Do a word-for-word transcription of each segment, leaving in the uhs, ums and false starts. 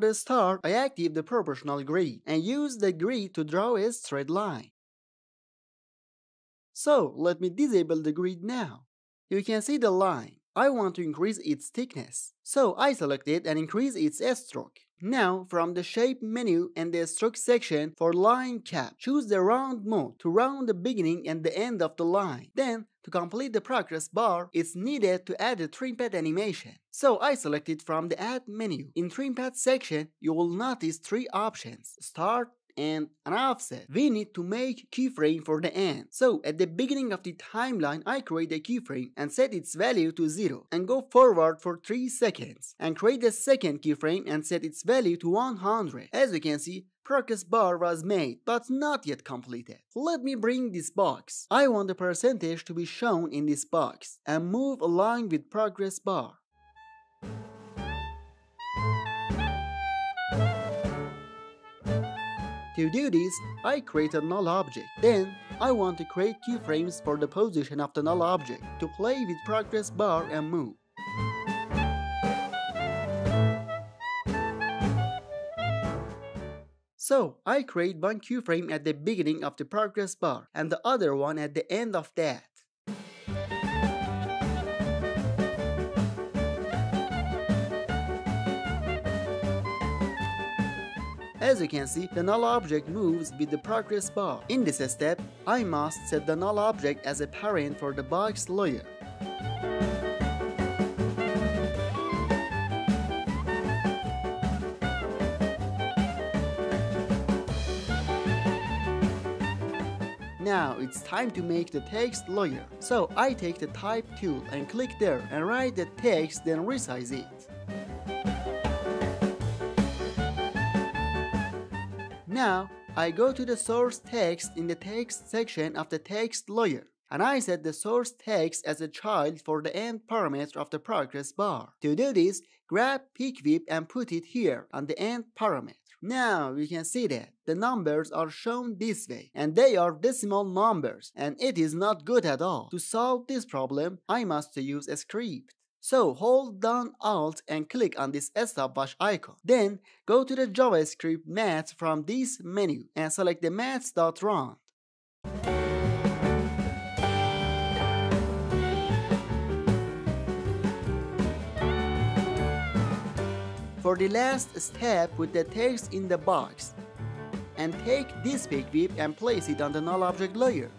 For the start, I active the proportional grid and use the grid to draw a straight line. So let me disable the grid now. You can see the line. I want to increase its thickness, so I select it and increase its stroke. Now, from the shape menu and the stroke section for line cap, choose the round mode to round the beginning and the end of the line. Then, to complete the progress bar, it's needed to add a trim pad animation. So I select it from the add menu. In trim pad section, you will notice three options: start, and an offset. We need to make keyframe for the end. So at the beginning of the timeline, I create a keyframe and set its value to zero and go forward for three seconds, and create a second keyframe and set its value to one hundred. As you can see, progress bar was made but not yet completed. Let me bring this box. I want the percentage to be shown in this box and move along with progress bar. To do this, I create a null object. Then, I want to create keyframes for the position of the null object to play with progress bar and move. So, I create one keyframe at the beginning of the progress bar and the other one at the end of that. As you can see, the null object moves with the progress bar. In this step, I must set the null object as a parent for the box layer. Now it's time to make the text layer. So I take the type tool and click there and write the text, then resize it. Now, I go to the source text in the text section of the text layer, and I set the source text as a child for the end parameter of the progress bar. To do this, grab Pickwhip and put it here on the end parameter. Now, you can see that the numbers are shown this way, and they are decimal numbers, and it is not good at all. To solve this problem, I must use a script. So hold down Alt and click on this stopwatch icon. Then go to the JavaScript Math from this menu and select the Math.round. For the last step, put the text in the box and take this Pickwhip and place it on the null object layer.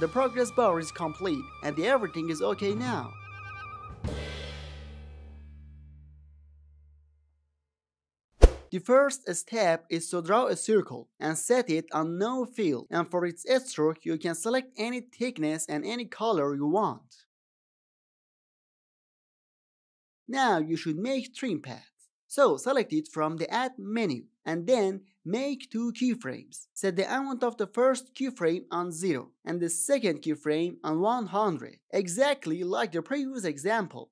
The progress bar is complete and everything is okay now. The first step is to draw a circle and set it on no fill, and for its stroke you can select any thickness and any color you want. Now you should make trim pad. So select it from the add menu and then make two keyframes. Set the amount of the first keyframe on zero and the second keyframe on one hundred, exactly like the previous example.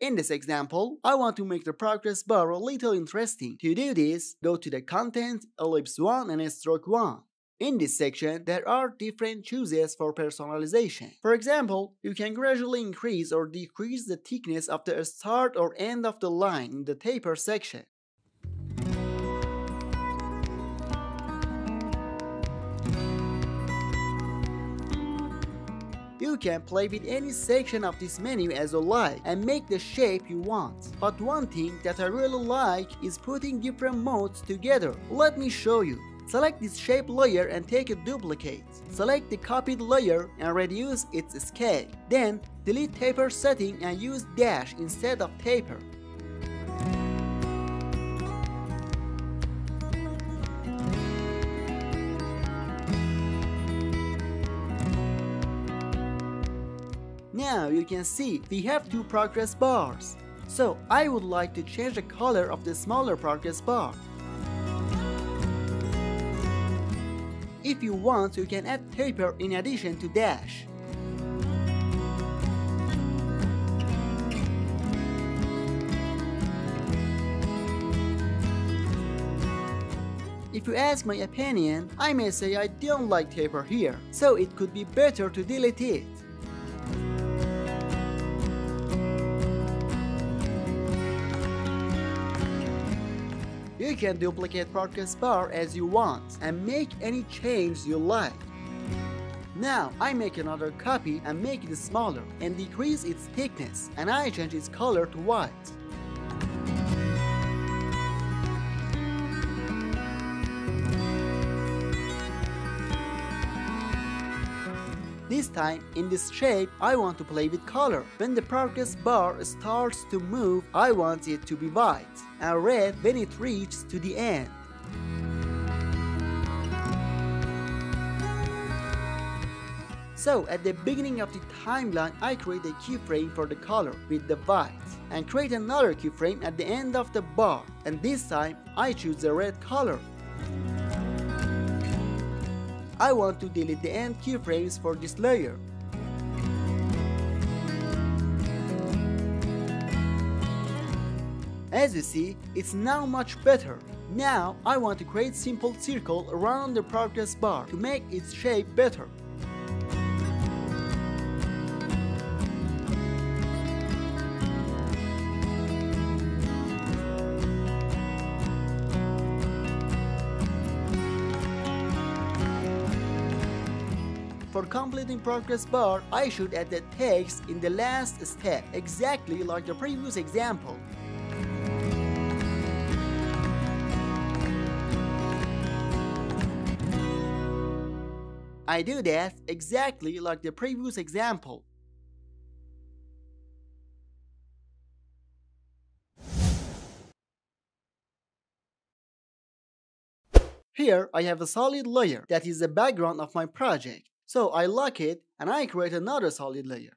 In this example, I want to make the progress bar a little interesting. To do this, go to the content, ellipse one and stroke one. In this section, there are different choices for personalization. For example, you can gradually increase or decrease the thickness of the start or end of the line in the taper section. You can play with any section of this menu as you like and make the shape you want. But one thing that I really like is putting different modes together. Let me show you. Select this shape layer and take a duplicate. Select the copied layer and reduce its scale. Then, delete taper setting and use dash instead of taper. Now you can see we have two progress bars. So I would like to change the color of the smaller progress bar. If you want, you can add taper in addition to dash. If If you ask my opinion, I may say I don't like taper here, so it could be better to delete it. You can duplicate progress bar as you want and make any change you like. Now I make another copy and make it smaller and decrease its thickness, and I change its color to white. This time, in this shape, I want to play with color. When the progress bar starts to move, I want it to be white, and red when it reaches to the end. So at the beginning of the timeline, I create a keyframe for the color with the white, and create another keyframe at the end of the bar, and this time I choose the red color. I want to delete the end keyframes for this layer. As you see, it's now much better. Now I want to create simple circle around the progress bar to make its shape better. For completing progress bar, I should add the text in the last step, exactly like the previous example. I do that exactly like the previous example. Here I have a solid layer that is the background of my project. So I lock it and I create another solid layer.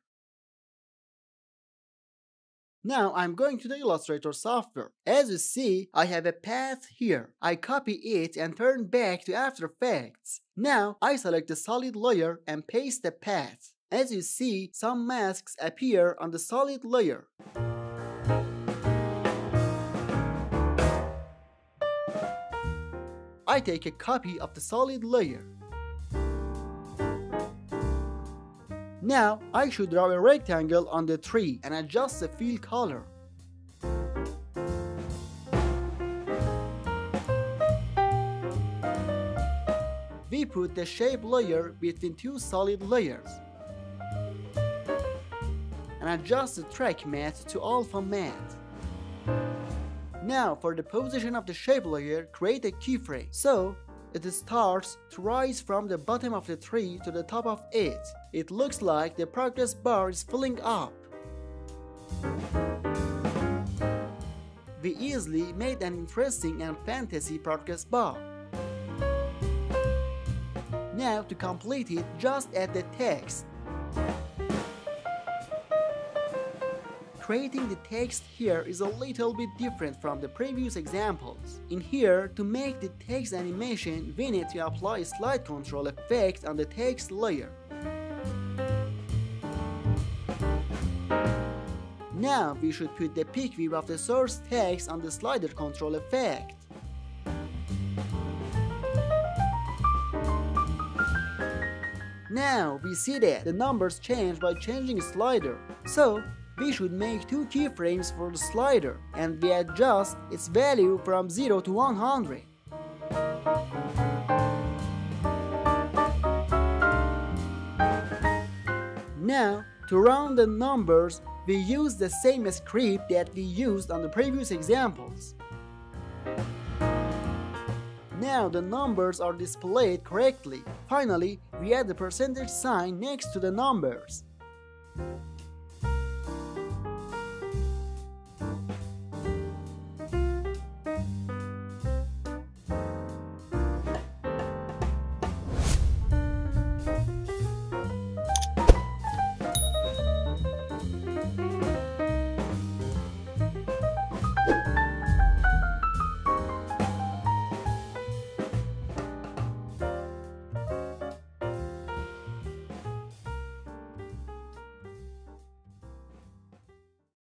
Now I'm going to the Illustrator software. As you see, I have a path here. I copy it and turn back to After Effects. Now I select the solid layer and paste the path. As you see, some masks appear on the solid layer. I take a copy of the solid layer. Now, I should draw a rectangle on the tree and adjust the fill color. We put the shape layer between two solid layers and adjust the track matte to alpha matte. Now, for the position of the shape layer, create a keyframe. So, it starts to rise from the bottom of the tree to the top of it. It looks like the progress bar is filling up. We easily made an interesting and fantasy progress bar. Now to complete it, just add the text. Creating the text here is a little bit different from the previous examples. In here, to make the text animation, we need to apply a slide control effect on the text layer. Now we should put the Pickwhip of the source text on the slider control effect. Now we see that the numbers change by changing slider. So, we should make two keyframes for the slider, and we adjust its value from zero to one hundred. Now, to round the numbers, we use the same script that we used on the previous examples. Now the numbers are displayed correctly. Finally, we add the percentage sign next to the numbers.